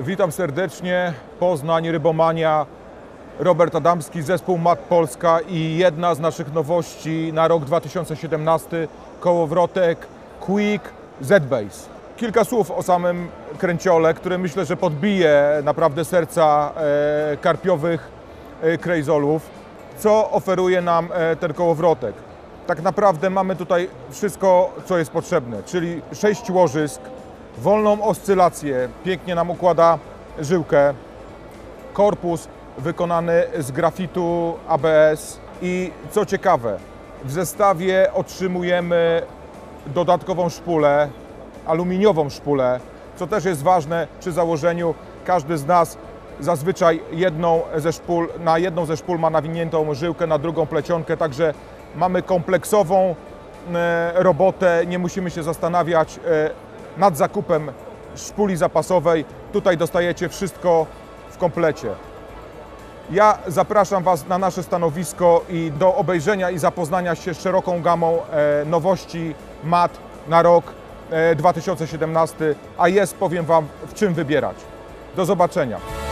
Witam serdecznie. Poznań, Rybomania, Robert Adamski, zespół Mak Polska i jedna z naszych nowości na rok 2017, kołowrotek Quick Z-Base. Kilka słów o samym kręciole, który myślę, że podbije naprawdę serca karpiowych krejzolów. Co oferuje nam ten kołowrotek? Tak naprawdę mamy tutaj wszystko, co jest potrzebne, czyli 6 łożysk, wolną oscylację, pięknie nam układa żyłkę, korpus wykonany z grafitu ABS i co ciekawe, w zestawie otrzymujemy dodatkową szpulę, aluminiową szpulę, co też jest ważne przy założeniu. Każdy z nas zazwyczaj na jedną ze szpul ma nawiniętą żyłkę, na drugą plecionkę, także mamy kompleksową robotę, nie musimy się zastanawiać nad zakupem szpuli zapasowej. Tutaj dostajecie wszystko w komplecie. Ja zapraszam Was na nasze stanowisko i do obejrzenia i zapoznania się z szeroką gamą nowości MAT na rok 2017, a jest, powiem Wam, w czym wybierać. Do zobaczenia.